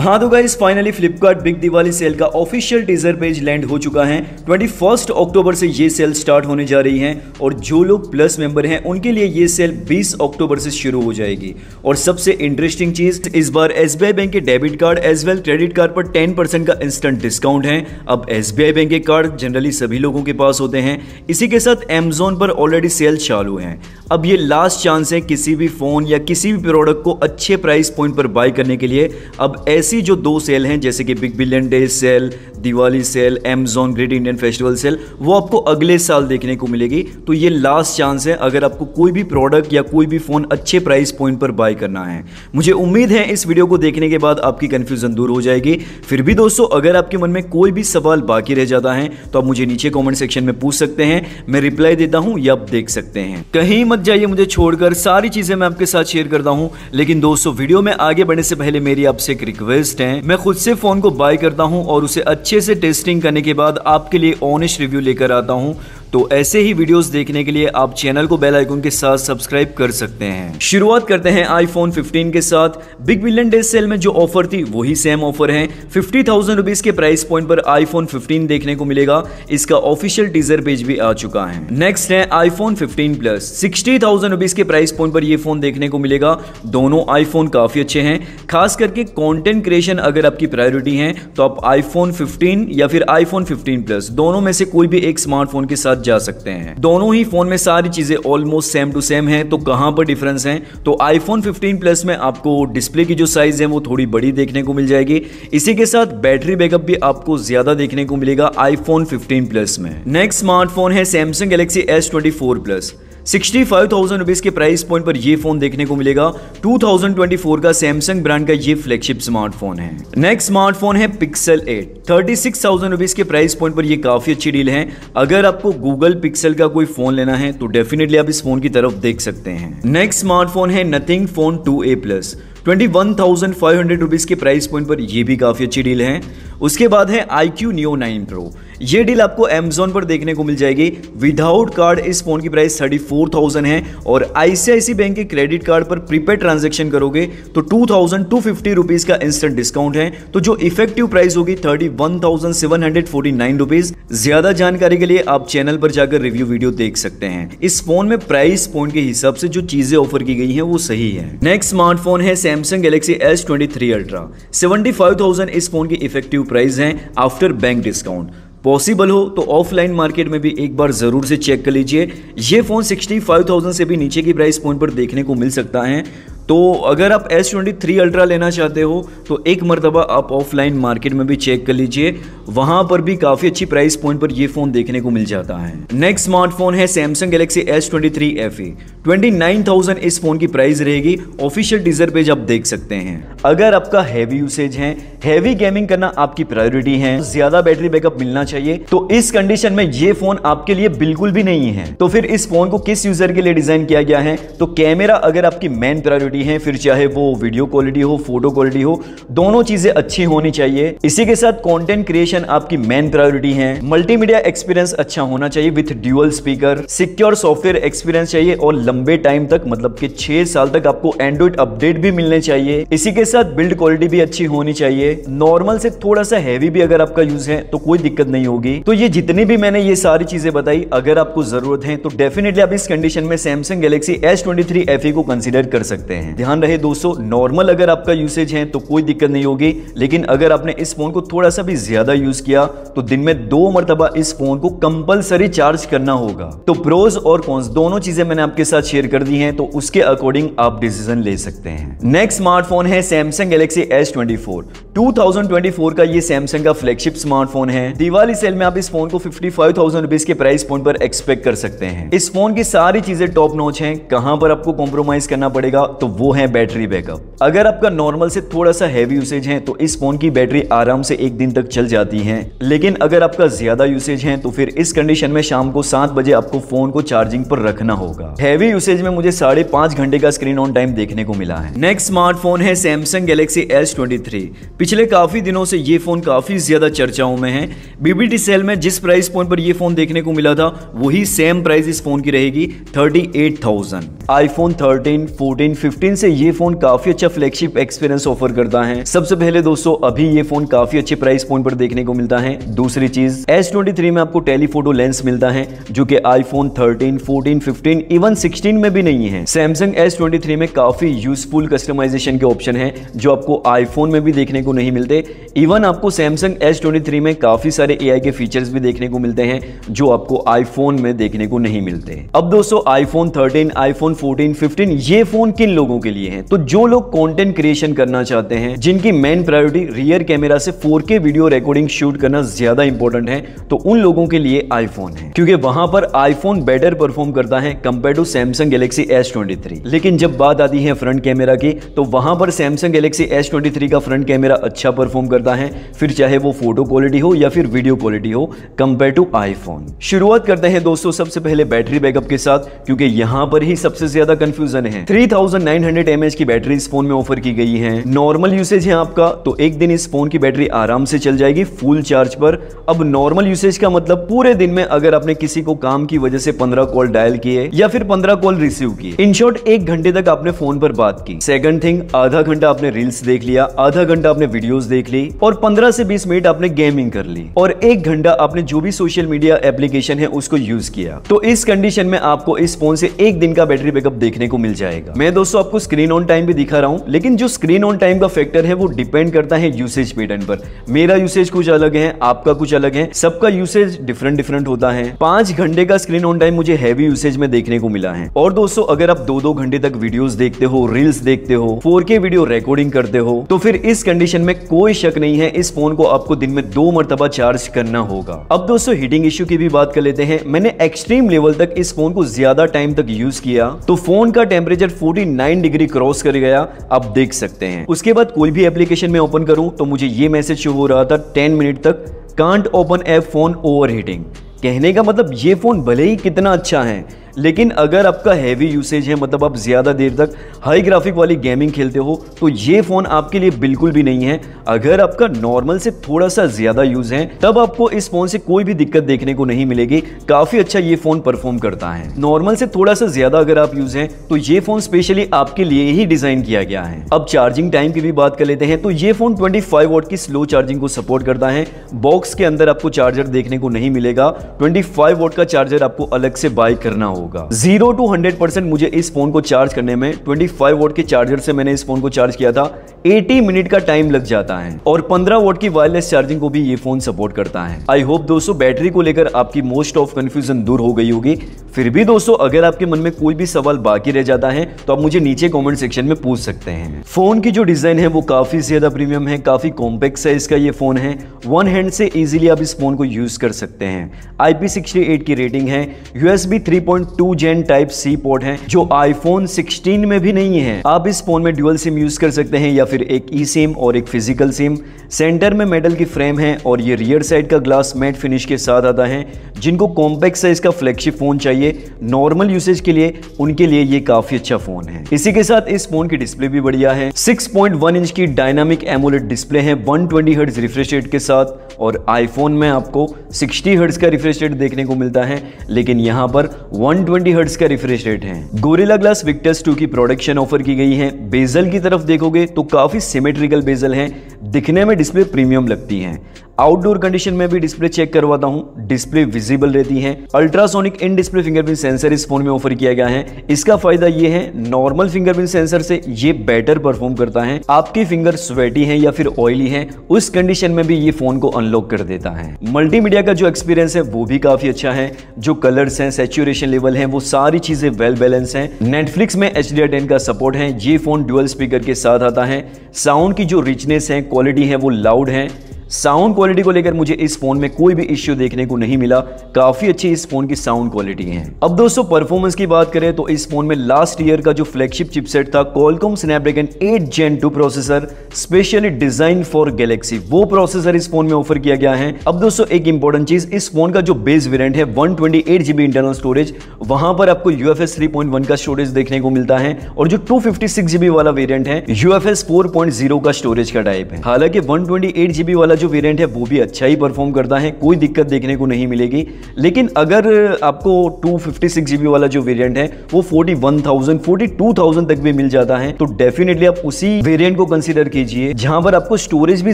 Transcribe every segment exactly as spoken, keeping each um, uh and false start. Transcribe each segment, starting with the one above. हाँ तो guys finally Flipkart big Diwali sale का ऑफिशियल टीजर पेज लैंड हो चुका है। इक्कीस अक्टूबर से ये सेल स्टार्ट होने जा रही है और जो लोग प्लस मेंबर हैं उनके लिए ये सेल बीस अक्टूबर से शुरू हो जाएगी। और सबसे इंटरेस्टिंग चीज, इस बार एसबीआई बैंक के debit card as well credit card पर दस परसेंट का इंस्टेंट डिस्काउंट है। अब एसबीआई बैंक के कार्ड जनरली सभी लोगों के पास होते हैं। इसी के साथ Amazon पर ऑलरेडी सेल चालू है। अब ये लास्ट चांस है किसी भी फोन या किसी भी प्रोडक्ट को अच्छे प्राइस पॉइंट पर बाय करने के लिए। अब ऐसी जो दो सेल हैं जैसे कि big billion days sale, Diwali sale, Amazon great Indian festival sale, वो आपको अगले साल देखने को मिलेगी। तो ये लास्ट चांस है अगर आपको कोई भी प्रोडक्ट या कोई भी फोन अच्छे प्राइस पॉइंट पर बाय करना है। मुझे उम्मीद है इस वीडियो को देखने के बाद आपकी कंफ्यूजन दूर हो जाएगी। फिर भी दोस्तों अगर आपके मन में कोई भी सवाल बाकी रह जाता है तो आप मुझे नीचे कमेंट सेक्शन में पूछ सकते हैं, मैं रिप्लाई देता हूं या आप देख सकते हैं। कहीं मत जाइए मुझे छोड़कर, सारी चीजें मैं आपके साथ शेयर करता हूं। लेकिन दोस्तों वीडियो में आगे बढ़ने से पहले मेरी आपसे एक रिक्वेस्ट है, मैं खुद से फोन को बाय करता हूं और उसे अच्छे से टेस्टिंग करने के बाद आपके लिए ऑनेस्ट रिव्यू लेकर आता हूं। तो ऐसे ही वीडियोस देखने के लिए आप चैनल को बेल आइकन के साथ सब्सक्राइब कर सकते हैं। शुरुआत करते हैं आईफोन पंद्रह के साथ। बिग बिलियन डेज सेल में जो ऑफर थी वही सेम ऑफर है। फिफ्टी थाउजेंड रुपीज के प्राइस पॉइंट पर आईफोन पंद्रह देखने को मिलेगा। इसका ऑफिशियल टीजर पेज भी आ चुका है। नेक्स्ट है आईफोन पंद्रह प्लस। सिक्सटी थाउजेंड रुपीज के प्राइस पॉइंट पर यह फोन देखने को मिलेगा। दोनों आईफोन काफी अच्छे हैं, खास करके कॉन्टेंट क्रिएशन अगर आपकी प्रायोरिटी है तो आप आईफोन पंद्रह या फिर आईफोन पंद्रह प्लस दोनों में से कोई भी एक स्मार्टफोन के साथ जा सकते हैं। दोनों ही फोन में सारी चीजें ऑलमोस्ट सेम टू सेम है, तो कहां पर डिफरेंस है? तो आईफोन पंद्रह प्लस में आपको डिस्प्ले की जो साइज है वो थोड़ी बड़ी देखने को मिल जाएगी। इसी के साथ बैटरी बैकअप भी आपको ज्यादा देखने को मिलेगा आईफोन पंद्रह प्लस में। नेक्स्ट स्मार्टफोन है सैमसंग गैलेक्सी एस चौबीस plus. Sixty five thousand rupees के प्राइस पॉइंट पर यह फोन देखने को मिलेगा। टू थाउजेंड ट्वेंटी फोर का सैमसंग ब्रांड का ये फ्लैगशिप स्मार्टफोन है। नेक्स्ट स्मार्टफोन है पिक्सल आठ। थर्टी सिक्स थाउजेंड रुपीज के प्राइस पॉइंट पर यह काफी अच्छी डील है। अगर आपको गूगल पिक्सल का कोई फोन लेना है तो डेफिनेटली आप इस फोन की तरफ देख सकते हैं। नेक्स्ट स्मार्टफोन है nothing Phone two A plus. इक्कीस हज़ार पाँच सौ रुपीस के प्राइस पॉइंट पर यह भी काफी अच्छी डील है। उसके बाद है आईक्यू नियो नाइन प्रो। ये डील आपको Amazon पर देखने को मिल जाएगी। विदाउट कार्ड इस फोन की प्राइस चौंतीस हज़ार है और आईसीआईसीआई बैंक के क्रेडिट कार्ड पर प्रीपेड ट्रांजैक्शन करोगे तो बाईस सौ पचास रुपीस का इंस्टेंट डिस्काउंट है। तो जो इफेक्टिव प्राइस होगी इकतीस हज़ार सात सौ उनचास रुपीस। ज्यादा जानकारी के लिए आप चैनल पर जाकर रिव्यू वीडियो देख सकते हैं। इस फोन में प्राइस पॉइंट के हिसाब से जो चीजें ऑफर की गई है वो सही है। नेक्स्ट स्मार्टफोन है Samsung Galaxy S twenty three Ultra. पचहत्तर हज़ार इस फोन की इफेक्टिव प्राइस है आफ्टर बैंक डिस्काउंट। पॉसिबल हो तो ऑफलाइन मार्केट में भी एक बार जरूर से चेक कर लीजिए। ये फोन पैंसठ हज़ार से भी नीचे की प्राइस पॉइंट पर देखने को मिल सकता है। तो अगर आप एस ट्वेंटी थ्री अल्ट्रा लेना चाहते हो तो एक मरतबा आप ऑफलाइन मार्केट में भी चेक कर लीजिए, वहां पर भी काफ़ी अच्छी प्राइस पॉइंट पर यह फ़ोन देखने को मिल जाता है। नेक्स्ट स्मार्टफोन है Samsung Galaxy S twenty three F E. उनतीस हज़ार इस फ़ोन की प्राइस रहेगी। ऑफिशियल टीजर पेज आप देख सकते हैं। अगर आपका हैवी यूसेज है, हैवी गेमिंग करना आपकी प्रायोरिटी है, ज़्यादा बैटरी बैकअप मिलना चाहिए तो इस कंडीशन में ये फ़ोन आपके लिए बिल्कुल भी नहीं है। तो फिर इस फ़ोन को किस यूज़र के लिए डिज़ाइन किया गया है? तो कैमरा अगर आपकी मेन प्रायोरिटी हैं, फिर चाहे वो वीडियो क्वालिटी हो, फोटो क्वालिटी हो, दोनों चीजें अच्छी होनी चाहिए। इसी के साथ कंटेंट क्रिएशन आपकी मेन प्रायोरिटी है। मल्टीमीडिया एक्सपीरियंस अच्छा होना चाहिए with dual speaker. Secure software experience चाहिए और लंबे टाइम तक, मतलब कि छह साल तक आपको एंड्रॉइड अपडेट भी मिलने चाहिए। इसी के साथ बिल्ड क्वालिटी भी अच्छी होनी चाहिए। नॉर्मल से थोड़ा सा हैवी भी अगर आपका यूज है तो कोई दिक्कत नहीं होगी। तो ये जितनी भी मैंने ये सारी चीजें बताई, अगर आपको जरूरत है तो डेफिनेटली आप इस कंडीशन में Samsung Galaxy S twenty three F E को कंसिडर कर सकते हैं। ध्यान रहे दोस्तों, नॉर्मल अगर आपका यूसेज है तो कोई दिक्कत नहीं होगी, लेकिन अगर आपने इस फोन को थोड़ा सा भी ज्यादा यूज किया तो दिन में दो मरतबा इस फोन को कंपलसरी चार्ज करना होगा। तो प्रोज और कॉन्स दोनों चीजें मैंने आपके साथ शेयर कर दी हैं, तो उसके अकॉर्डिंग आप डिसीजन ले सकते हैं। नेक्स्ट स्मार्टफोन है Samsung Galaxy S twenty four. Two thousand twenty four का ये सैमसंग का फ्लैगशिप स्मार्टफोन है। दिवाली सेल में आप इस फोन को फिफ्टी फाइव थाउजेंड रुपीज के प्राइस पॉइंट पर एक्सपेक्ट कर सकते हैं। इस फोन की सारी चीजें टॉप नॉच हैं। कहां पर आपको कॉम्प्रोमाइज करना पड़ेगा तो वो है बैटरी बैकअप। अगर आपका नॉर्मल से थोड़ा सा हैवी यूसेज है तो इस फोन की बैटरी आराम से एक दिन तक चल जाती है, लेकिन अगर आपका ज्यादा यूसेज है तो फिर इस कंडीशन में शाम को सात बजे आपको फोन को चार्जिंग पर रखना होगा। हैवी यूसेज में मुझे साढ़े पांच घंटे का स्क्रीन ऑन टाइम देखने को मिला है। नेक्स्ट स्मार्टफोन है Samsung Galaxy S twenty three. पिछले काफी दिनों से ये फोन काफी ज्यादा चर्चाओं में है। बीबीटी सेल में जिस प्राइस पॉइंट पर यह फोन देखने को मिला था वही सेम प्राइस इस फोन की रहेगी thirty eight thousand. IPhone thirteen, fourteen, fifteen fifteen से ये फोन काफी अच्छा फ्लैगशिप एक्सपीरियंस ऑफर करता है। सबसे पहले दोस्तों अभी ये फोन काफी अच्छे प्राइस पॉइंट पर देखने को मिलता है। दूसरी चीज एस ट्वेंटी थ्री में आपको टेलीफोटो लेंस मिलता है जो कि iPhone thirteen, fourteen, fifteen even sixteen में भी नहीं है। सैमसंग एस ट्वेंटी थ्री में काफी यूजफुल कस्टमाइजेशन के ऑप्शन है जो आपको आईफोन में भी देखने को नहीं मिलते। इवन आपको सैमसंग एस ट्वेंटी थ्री में काफी सारे एआई के फीचर्स भी देखने को मिलते हैं जो आपको आईफोन में देखने को नहीं मिलते। अब दोस्तों iPhone thirteen, iPhone fourteen, fifteen ये फोन किन लोगों के लिए है? तो जो लोग कंटेंट क्रिएशन करना चाहते हैं, जिनकी मेन प्रायोरिटी रियर कैमरा से four K video recording shoot करना ज्यादा इंपॉर्टेंट है, तो उन लोगों के लिए आईफोन है क्योंकि वहां पर आईफोन बेटर परफॉर्म करता है compare to Samsung Galaxy S twenty three. लेकिन जब बात आती है फ्रंट कैमरा की, तो वहां पर Samsung Galaxy S twenty three का फ्रंट कैमरा अच्छा परफॉर्म करता है, फिर चाहे वो फोटो क्वालिटी हो या फिर वीडियो क्वालिटी हो, कंपेयर टू आईफोन। शुरुआत करते हैं दोस्तों सबसे पहले बैटरी बैकअप के साथ क्योंकि यहाँ पर ही सबसे ज्यादा कंफ्यूजन है। Three thousand nine hundred mAh की बैटरी इस फोन में ऑफर की गई है। नॉर्मल यूसेज है आपका तो एक दिन इस फोन की बैटरी आराम से चल जाएगी फुल चार्ज पर। अब नॉर्मल यूसेज का मतलब पूरे दिन में अगर आपने किसी को काम की वजह से पंद्रह कॉल डायल किए या फिर पंद्रह कॉल रिसीव किए, इन शॉर्ट एक घंटे तक आपने फोन पर बात की। सेकंड थिंग, आधा घंटा आपने रील्स देख लिया, आधा घंटा आपने वीडियोस देख ली और पंद्रह से बीस मिनट आपने गेमिंग कर ली और एक घंटा आपने जो भी सोशल मीडिया एप्लीकेशन है उसको यूज किया। तो इस कंडीशन में आपको इस फोन से एक दिन का बैटरी बैकअप देखने को मिल जाएगा। मैं दोस्तों आपको स्क्रीन ऑन टाइम भी दिखा रहा हूँ, लेकिन जो स्क्रीन ऑन टाइम का फैक्टर है वो डिपेंड करता है यूसेज पैटर्न पर। मेरा यूसेज कुछ अलग है, आपका कुछ अलग है, सबका यूसेज डिफरेंट डिफरेंट होता है। पांच घंटे का स्क्रीन ऑन टाइम मुझे हैवी यूसेज में देखने को मिला है। और दोस्तों अगर आप दो दो घंटे तक वीडियोस देखते हो, रील्स देखते हो, फोर के वीडियो रिकॉर्डिंग करते हो, तो फिर इस कंडीशन में कोई शक नहीं है इस फोन को आपको दिन में दो मर्तबा चार्ज करना होगा। अब दोस्तों हीटिंग इश्यू की भी बात कर लेते हैं। मैंने एक्सट्रीम लेवल तक इस फोन को ज्यादा टाइम तक यूज किया तो फोन का temperature forty nine degree cross कर गया, आप देख सकते हैं। उसके बाद कोई भी एप्लीकेशन में ओपन करूं तो मुझे ये मैसेज शो हो रहा था टेन मिनट तक, can't open app, phone overheating. कहने का मतलब ये फोन भले ही कितना अच्छा है, लेकिन अगर आपका हैवी यूसेज है, मतलब आप ज़्यादा देर तक हाई ग्राफिक वाली गेमिंग खेलते हो, तो ये फ़ोन आपके लिए बिल्कुल भी नहीं है। अगर आपका नॉर्मल से थोड़ा सा ज़्यादा यूज़ है तब आपको इस फ़ोन से कोई भी दिक्कत देखने को नहीं मिलेगी। काफ़ी अच्छा ये फ़ोन परफॉर्म करता है। नॉर्मल से थोड़ा सा ज़्यादा अगर आप यूज़ हैं तो ये फ़ोन स्पेशली आपके लिए ही डिज़ाइन किया गया है। अब चार्जिंग टाइम की भी बात कर लेते हैं तो ये फ़ोन ट्वेंटी फाइव वॉट की स्लो चार्जिंग को सपोर्ट करता है। बॉक्स के अंदर आपको चार्जर देखने को नहीं मिलेगा। ट्वेंटी फाइव वॉट का चार्जर आपको अलग से बाय करना होगा। जीरो टू हंड्रेड परसेंट मुझे इस फोन को चार्ज करने में ट्वेंटी फाइव वॉट के चार्जर से मैंने इस फोन को चार्ज किया था, अस्सी मिनट का टाइम लग जाता है और पंद्रह वॉट की वायरलेस चार्जिंग को भी ये फोन सपोर्ट करता है। आई होप दोस्तों बैटरी को लेकर आपकी मोस्ट ऑफ कंफ्यूजन दूर हो गई होगी। फिर भी दोस्तों अगर आपके मन में कोई भी सवाल बाकी रह जाता है तो आप मुझे नीचे कॉमेंट सेक्शन में पूछ सकते हैं। फोन की जो डिजाइन है वो काफी ज्यादा प्रीमियम है, काफी कॉम्पैक्ट साइज का ये फोन है। वन हैंड से इजीली आप इस फोन को यूज कर सकते हैं। आई पी सिक्सटी एट की रेटिंग है। USB three point two gen type C port है जो आईफोन सिक्सटीन में भी नहीं है। आप इस फोन में ड्यूअल सिम यूज कर सकते हैं या फिर एक ई सिम और एक फिजिकल सिम। सेंटर में मेटल की फ्रेम है और ये रियर साइड का ग्लास मैट फिनिश के साथ आता है। जिनको कॉम्पैक्ट साइज का फ्लैगशिप फोन चाहिए नॉर्मल यूसेज के लिए, उनके लिए ये काफी अच्छा फोन है। इसी के साथ इस फोन की डिस्प्ले भी बढ़िया है। सिक्स पॉइंट वन इंच की डायनामिक एमोलेड डिस्प्ले है one twenty hertz refresh rate के साथ और आईफोन में आपको सिक्सटी हर्ट्ज का रिफ्रेश रेट देखने को मिलता है, लेकिन यहाँ पर वन ट्वेंटी हर्ट्ज का रिफ्रेश रेट है। गोरिल्ला ग्लास विक्टस टू की प्रोडक्शन ऑफर की गई है। बेजल की तरफ देखोगे तो काफी सिमेट्रिकल बेजल है, दिखने में डिस्प्ले प्रीमियम लगती है। आउटडोर कंडीशन में भी डिस्प्ले चेक करवाता हूँ, डिस्प्ले विजिबल रहती है। Ultrasonic in display fingerprint sensor इस फोन में ऑफर किया गया है। इसका फायदा ये है नॉर्मल फिंगरप्रिंट सेंसर से ये बेटर परफॉर्म करता है। आपकी फिंगर स्वेटी है या फिर ऑयली है, उस कंडीशन में भी ये फोन को अनलॉक कर देता है। मल्टीमीडिया का जो एक्सपीरियंस है वो भी काफी अच्छा है। जो कलर्स हैं, सैचुरेशन लेवल है, वो सारी चीजें वेल बैलेंस है। नेटफ्लिक्स में एच डी आर टेन का सपोर्ट है। ये फोन ड्यूअल स्पीकर के साथ आता है। साउंड की जो रिचनेस है, क्वालिटी है, वो लाउड है। साउंड क्वालिटी को लेकर मुझे इस फोन में कोई भी इश्यू देखने को नहीं मिला। काफी अच्छी इस फोन की साउंड क्वालिटी है। अब दोस्तों परफॉर्मेंस की बात करें तो इस फोन में लास्ट ईयर का जो फ्लैगशिप चिपसेट था Qualcomm Snapdragon eight gen two processor, specially design for Galaxy, वो प्रोसेसर इस फोन में ऑफर किया गया है। अब दोस्तों एक इंपॉर्टेंट चीज, इस फोन का जो बेस वेरियंट है one twenty eight GB internal storage, वहां पर आपको यूएफएस थ्री पॉइंट वन का स्टोरेज देखने को मिलता है और जो टू फिफ्टी सिक्स जीबी वाला वेरियंट है यूएफएस फोर पॉइंट जीरो का स्टोरेज का टाइप है। हालांकि वन ट्वेंटी एट जीबी वाला जो वेरिएंट है वो भी अच्छा ही परफॉर्म करता है, कोई दिक्कत देखने को नहीं मिलेगी। लेकिन अगर आपको टू फिफ्टी सिक्स जीबी वाला जो वेरिएंट है वो forty one thousand forty two thousand तक भी मिल जाता है तो डेफिनेटली आप उसी वेरिएंट को कंसीडर कीजिए जहां पर आपको स्टोरेज भी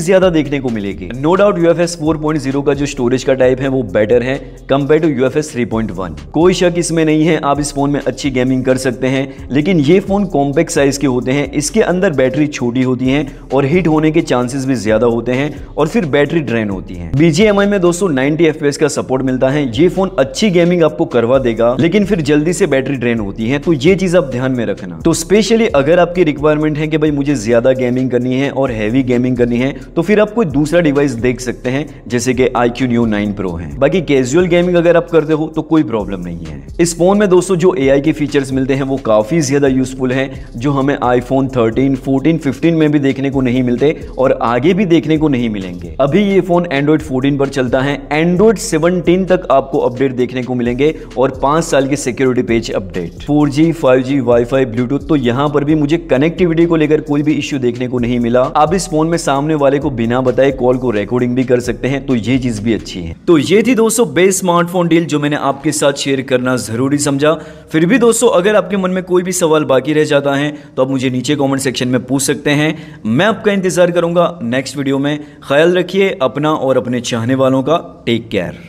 ज्यादा देखने को मिलेगी। No doubt UFS four point zero का जो स्टोरेज का टाइप है वो बेटर है compare to UFS three point one. कोई शक इसमें नहीं है, आप इस फोन में अच्छी गेमिंग कर सकते हैं, लेकिन ये फोन कॉम्पैक्ट साइज के होते हैं, इसके अंदर बैटरी छोटी होती है और हिट होने के चांसेस भी ज्यादा होते हैं और फिर बैटरी ड्रेन होती है। बीजीएमआई में दोस्तों नाइनटी एफपीएस का सपोर्ट मिलता है, ये फोन अच्छी गेमिंग आपको करवा देगा लेकिन फिर जल्दी से बैटरी ड्रेन होती है, तो ये चीज आप ध्यान में रखना। तो स्पेशली अगर आपकी रिक्वायरमेंट है कि भाई मुझे ज्यादा गेमिंग करनी है और हैवी गेमिंग करनी है तो फिर आप कोई दूसरा डिवाइस देख सकते हैं जैसे कि iQOO Neo नाइन प्रो है। बाकी कैजुअल गेमिंग अगर आप करते हो तो कोई प्रॉब्लम नहीं है। इस फोन में दोस्तों जो एआई के फीचर्स मिलते हैं वो काफी ज्यादा यूजफुल हैं, जो हमें iPhone थर्टीन, फोर्टीन, फिफ्टीन में भी देखने को नहीं मिलते और आगे भी देखने को नहीं मिलेंगे। अभी ये फोन एंड्रॉइड फोर्टीन पर चलता है, एंड्रॉइड सेवनटीन तक आपको अपडेट देखने को मिलेंगे और पांच साल की security page update, four G, five G, wifi, Bluetooth, तो यहाँ पर भी मुझे कनेक्टिविटी को लेकर कोई भी इश्यू देखने को नहीं मिला। आप इस फोन में सामने वाले को बिना बताए कॉल को रिकॉर्डिंग भी कर सकते हैं, तो ये चीज भी अच्छी है। तो ये थी दोस्तों बेस्ट स्मार्टफोन डील जो मैंने आपके साथ शेयर करना जरूरी समझा। फिर भी दोस्तों अगर आपके मन में कोई भी सवाल बाकी रह जाता है तो आप मुझे नीचे कॉमेंट सेक्शन में पूछ सकते हैं। मैं आपका इंतजार करूंगा नेक्स्ट वीडियो में। ख्याल रखिए अपना और अपने चाहने वालों का। Take care.